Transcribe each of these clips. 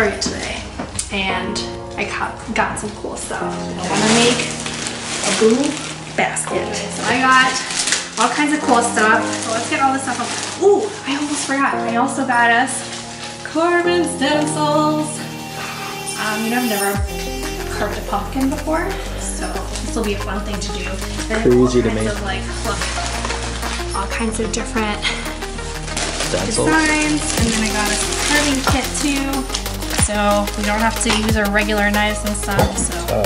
Target today and I got some cool stuff. I want to make a blue basket. So I got all kinds of cool stuff. So let's get all this stuff up. Ooh, I almost forgot. I also got us carbon stencils. You know, I've never carved a pumpkin before, so this will be a fun thing to do. Crazy to me. Like, look, all kinds of different stencils. Designs, and then I got a carving kit too, so we don't have to use our regular knives and stuff. So.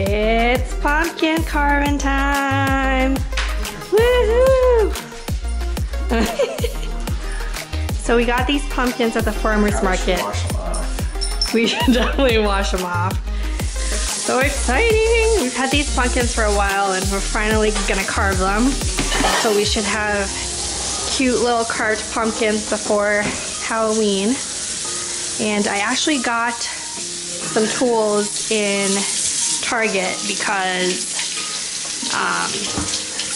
It's pumpkin carving time! Woohoo! So we got these pumpkins at the farmer's market. We should definitely wash them off. So exciting! We've had these pumpkins for a while and we're finally gonna carve them. So we should have cute little carved pumpkins before Halloween. And I actually got some tools in Target because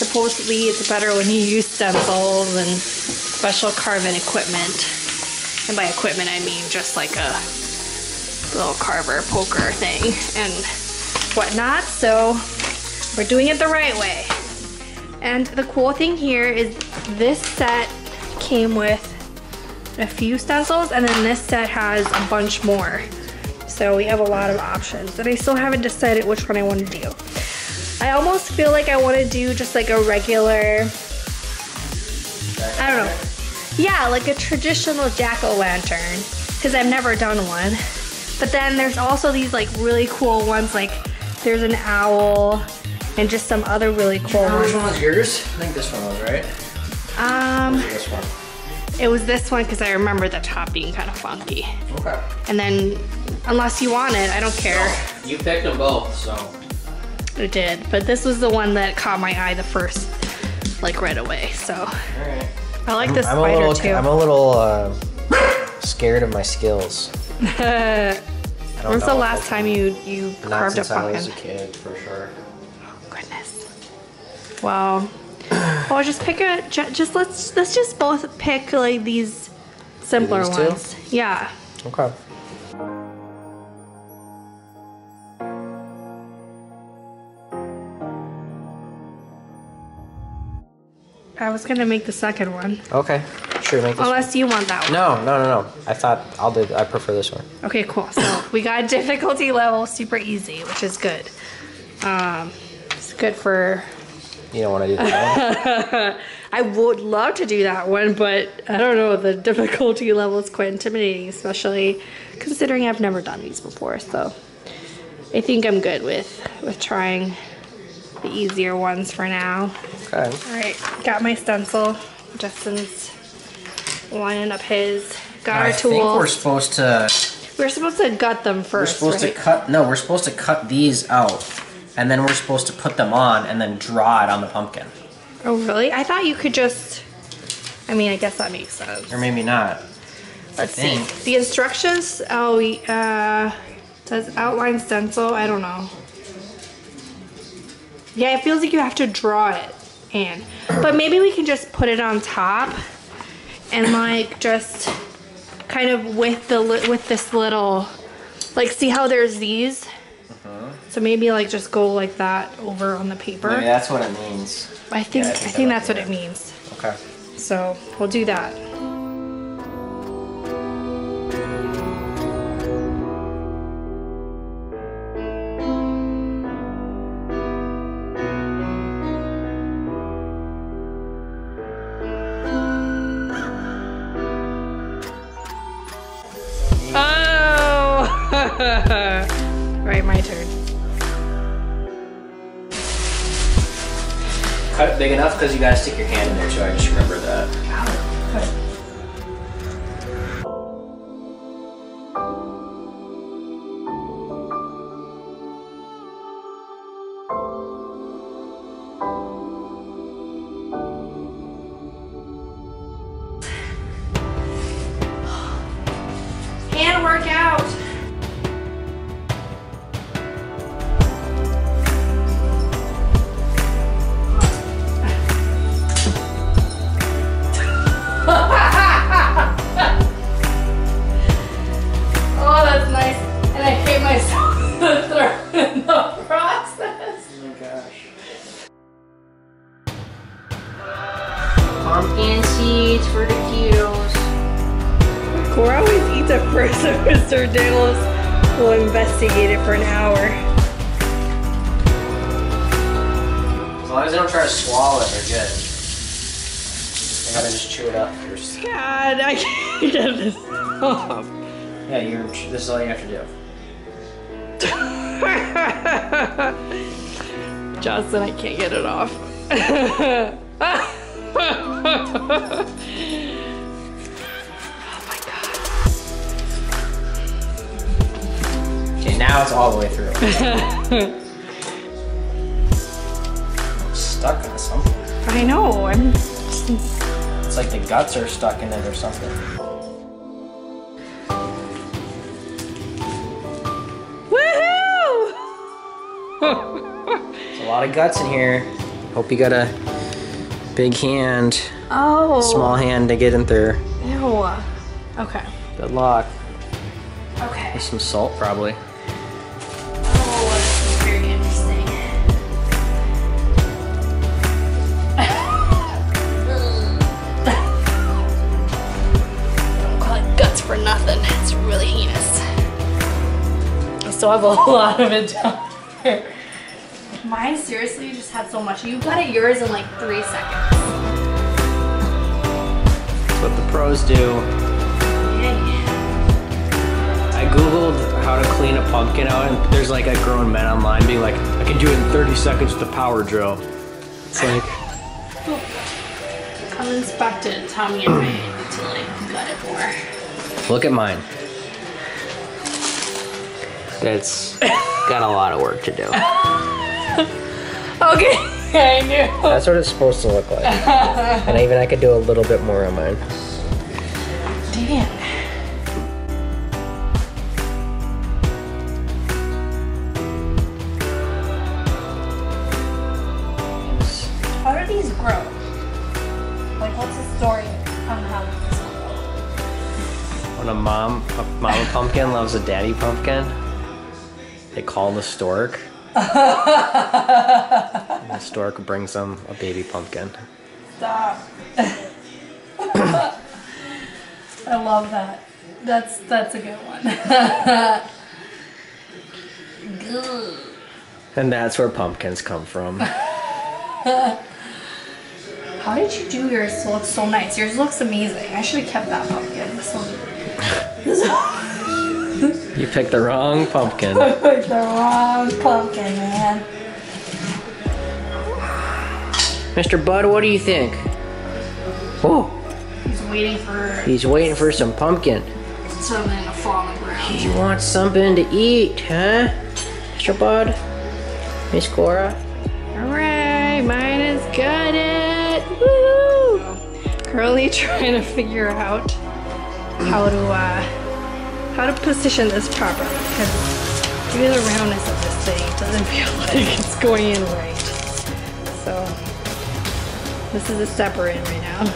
supposedly it's better when you use stencils and special carving equipment. And by equipment I mean just like a little carver poker thing and whatnot. So we're doing it the right way. And the cool thing here is this set came with a few stencils and then this set has a bunch more. So we have a lot of options and I still haven't decided which one I want to do. I almost feel like I want to do just like a regular, I don't know. Yeah, like a traditional jack-o'-lantern because I've never done one. But then there's also these like really cool ones, like there's an owl and just some other really cool ones. Which one was yours? I think this one was, right? This one. It was this one because I remember the top being kind of funky. Okay. And then, unless you want it, I don't care. No, you picked them both, so. It did, but this was the one that caught my eye the first, like right away, so. All right. I like this spider too. I'm a little scared of my skills. When's the last time you carved a pumpkin? Not since I was a kid, for sure. Oh, goodness. Wow. Well, just pick a, let's just both pick like these simpler ones. Two? Yeah. Okay. I was gonna make the second one. Okay, sure. Make this Unless you want that one. No. I thought I prefer this one. Okay, cool. So we got difficulty level super easy, which is good. It's good for. You don't want to do that one? I would love to do that one, but I don't know, the difficulty level is quite intimidating, especially considering I've never done these before, so I think I'm good with trying the easier ones for now. Okay. All right, got my stencil. Justin's lining up his. Got our tools. I think we're supposed to... We're supposed to gut them first, we're supposed to cut... No, we're supposed to cut these out. And then we're supposed to put them on and then draw it on the pumpkin. Oh, really? I thought you could just... I mean, I guess that makes sense. Or maybe not. Let's see. The instructions... Oh, it says outline stencil. I don't know. Yeah, it feels like you have to draw it in. But maybe we can just put it on top and, like, just kind of with this little... Like, see how there's these? So maybe like just go like that over on the paper. Maybe that's what it means. I think that's what it means. Okay. So we'll do that. Oh! Right, my turn. Cut it big enough because you gotta stick your hand in there, so I just remember that. Wow. pumpkin seeds for the kiddos. Cora always eats it first, so Mr. Daedalus will investigate it for an hour. As long as they don't try to swallow it, they're good. They gotta just chew it up first. God, I can't get this off. Yeah, this is all you have to do. Justin, I can't get it off. Oh my God. Okay, now it's all the way through. I'm stuck in something. I know, it's like the guts are stuck in it or something. There's a lot of guts in here. Hope you got a big hand. Oh. Small hand to get in through. Ew. Okay. Good luck. Okay. With some salt, probably. Oh, this is very interesting. Don't call it guts for nothing. It's really heinous. I still have a lot of it down there. Mine seriously just had so much. You got at yours in like 3 seconds. That's what the pros do. Yeah. I googled how to clean a pumpkin out, and there's like a grown man online being like, I can do it in 30 seconds with a power drill. It's like... Come inspect it and tell me if I need to like gut it more. Look at mine. It's got a lot of work to do. Okay, I knew. That's what it's supposed to look like. And even I could do a little bit more on mine. Damn. How do these grow? Like, what's the story on how these grow? When a mama pumpkin loves a daddy pumpkin, they call the stork. And the stork brings them a baby pumpkin. Stop. I love that. That's a good one. And that's where pumpkins come from. How did you do yours to look so nice? Yours looks amazing. I should have kept that pumpkin. You picked the wrong pumpkin. I picked the wrong pumpkin, man. Mr. Bud, what do you think? Oh. He's waiting for some pumpkin. Something to fall on the ground. He wants something to eat, huh? Mr. Bud? Miss Cora? Alright, mine has got it! Woo! Currently trying to figure out how to how to position this properly, because due to the roundness of this thing, it doesn't feel like it's going in right. So, this is a separate right now.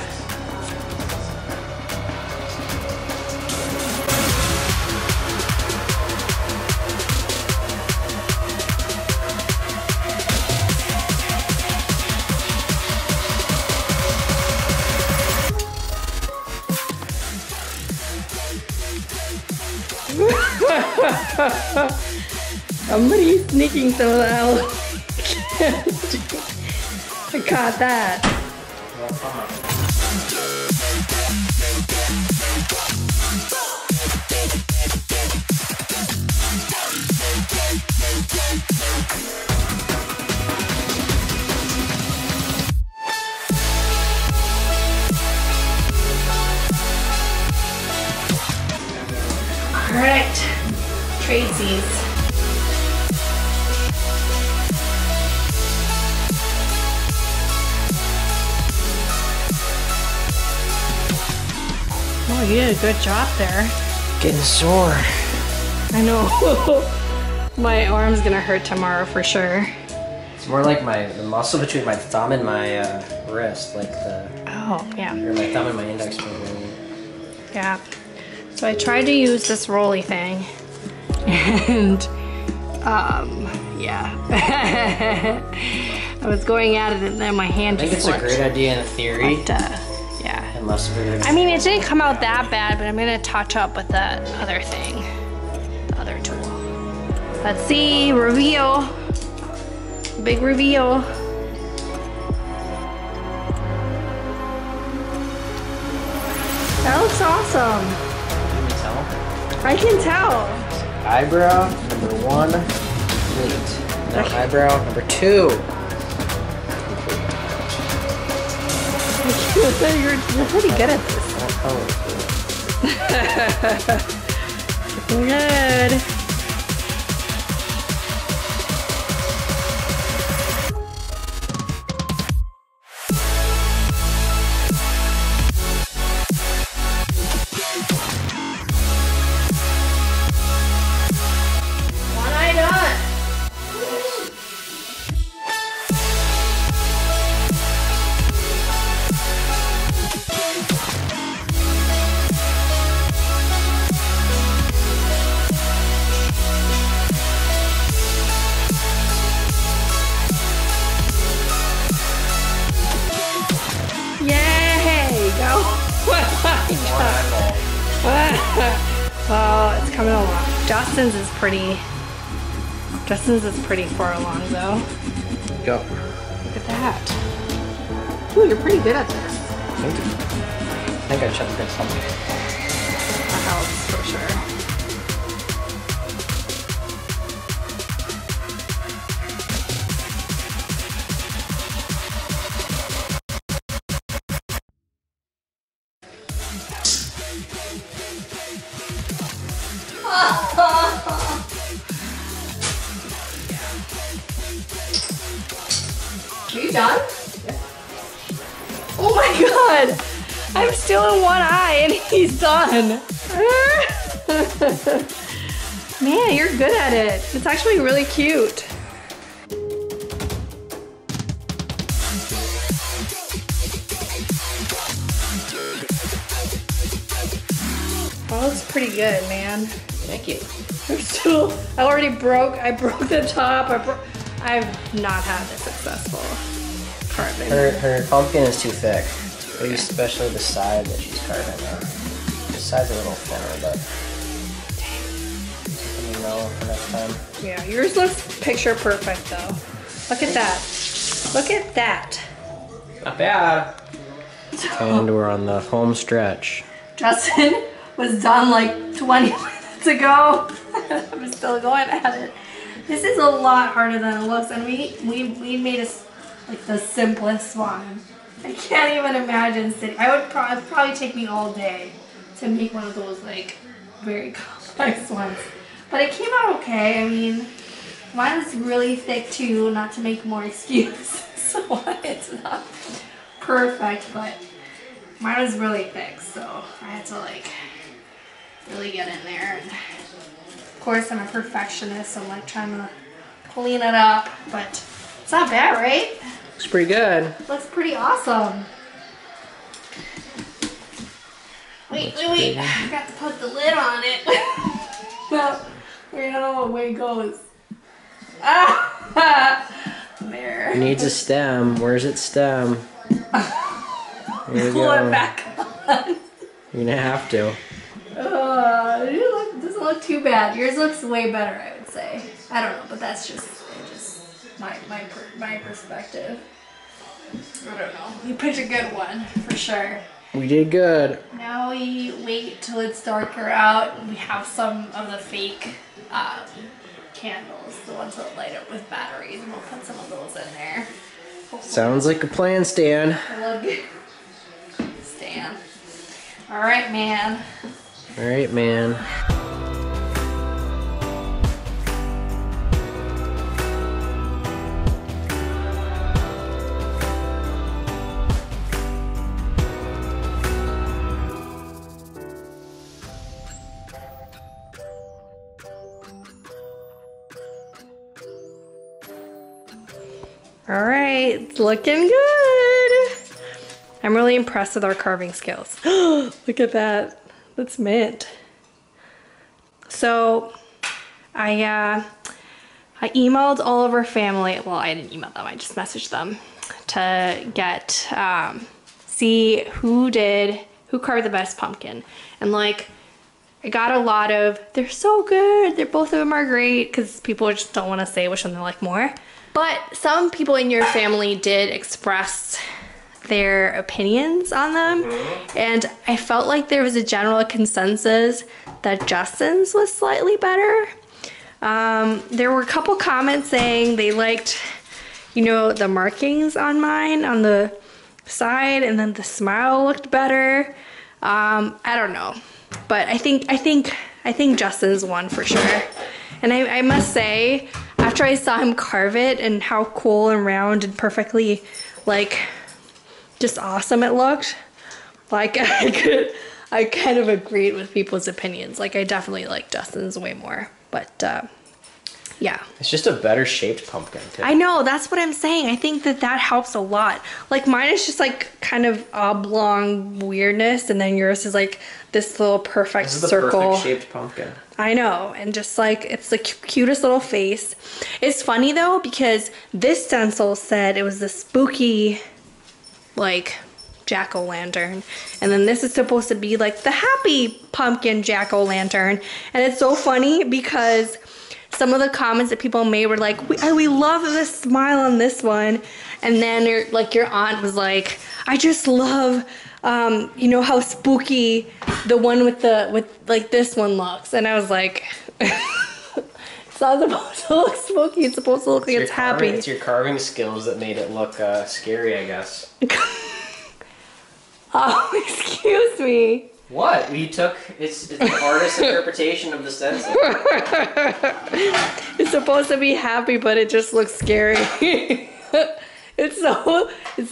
Somebody's sneaking some of the hell. I caught that. All right. Tracy's. Oh, you did a good job there. Getting sore. I know. My arm's gonna hurt tomorrow for sure. It's more like the muscle between my thumb and my wrist, like the. Oh yeah. Or my thumb and my index finger. Yeah. So I tried to use this rolly thing. And, yeah. I was going at it and then my hand just I think it's flipped. A great idea in theory. But, most of it. I mean, it didn't come out that bad, but I'm gonna touch up with that other thing, the other tool. Let's see, reveal, big reveal. That looks awesome. Can you tell? I can tell. Eyebrow number one, complete. Now okay. Eyebrow number two. You're pretty good at this. Oh, cool. Good. Well, it's coming along. Justin's is pretty far along though. Go. Look at that. Ooh, you're pretty good at this. Thank you. I think I checked for something. That helps for sure. Are you done? Yeah. Oh my god! I'm still in one eye and he's done! Man, you're good at it. It's actually really cute. That looks pretty good, man. Thank you. I'm still, I broke the top. I've not had this successful carving. Her pumpkin is too thick. Okay. Especially the side that she's carving on. The side's a little thinner, but dang. Let me know for next time. Yeah, yours looks picture perfect though. Look at that. Look at that. Not bad. And we're on the home stretch. Justin was done like 20 minutes ago. I'm still going at it. This is a lot harder than it looks, and we made it like the simplest one. I can't even imagine sitting. I would probably take me all day to make one of those like very complex ones. But it came out okay. I mean, mine is really thick too, not to make more excuses. So it's not perfect, but mine was really thick, so I had to like really get in there. And of course, I'm a perfectionist, so I'm like trying to clean it up, but it's not bad, right? Looks pretty good. Looks pretty awesome. Wait, I got to put the lid on it. Well, we don't know what way it goes. There. It needs a stem. Where's its stem? Here we go. Pull it back on. You're gonna have to. It doesn't look too bad. Yours looks way better, I would say. I don't know, but that's just my perspective. I don't know. You picked a good one, for sure. We did good. Now we wait till it's darker out. We have some of the fake candles, the ones that light up with batteries, and we'll put some of those in there. Hopefully. Sounds like a plan, Stan. I love you, Stan. All right, man. All right, man. All right, it's looking good. I'm really impressed with our carving skills. Look at that. That's mint. So I emailed all of our family. Well, I didn't email them. I just messaged them to get see who carved the best pumpkin. And like, I got a lot of, they're so good, they're both of them are great, because people just don't want to say which one they like more. But some people in your family did express their opinions on them, and I felt like there was a general consensus that Justin's was slightly better. There were a couple comments saying they liked, you know, the markings on mine on the side, and then the smile looked better. I don't know, but I think Justin's won for sure. And I must say, after I saw him carve it and how cool and round and perfectly, like, just awesome it looked, like I kind of agreed with people's opinions. Like, I definitely like Justin's way more, but yeah. It's just a better shaped pumpkin too. I know, that's what I'm saying. I think that helps a lot. Like, mine is just like kind of oblong weirdness, and then yours is like this little perfect circle. This is the perfect shaped pumpkin. I know, and just like, it's the cutest little face. It's funny though, because this stencil said it was the spooky, like, jack-o'-lantern, and then this is supposed to be like the happy pumpkin jack-o'-lantern. And it's so funny because some of the comments that people made were like, we love the smile on this one, and then your aunt was like, I just love you know how spooky the one with like this one looks. And I was like, it's not supposed to look spooky, it's supposed to look like it's happy. It's your carving skills that made it look scary, I guess. Oh, excuse me. What? We took, it's the artist's interpretation of the stencil. It's supposed to be happy, but it just looks scary. It's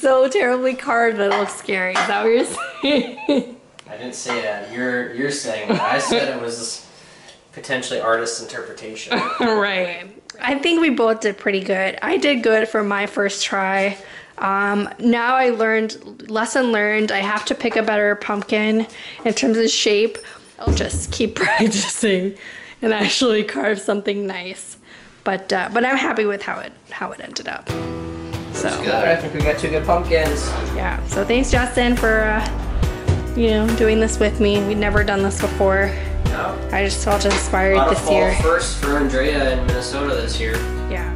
so terribly carved that it looks scary. Is that what you're saying? I didn't say that. You're saying that. I said it was this potentially artist's interpretation. Right. I think we both did pretty good. I did good for my first try. Now I learned, lesson learned, I have to pick a better pumpkin in terms of shape. I'll just keep practicing and actually carve something nice. But I'm happy with how it ended up. So that's good. I think we got two good pumpkins. Yeah. So thanks, Justin, for you know, doing this with me. We'd never done this before. No. I just felt inspired this year. First for Andrea in Minnesota this year. Yeah.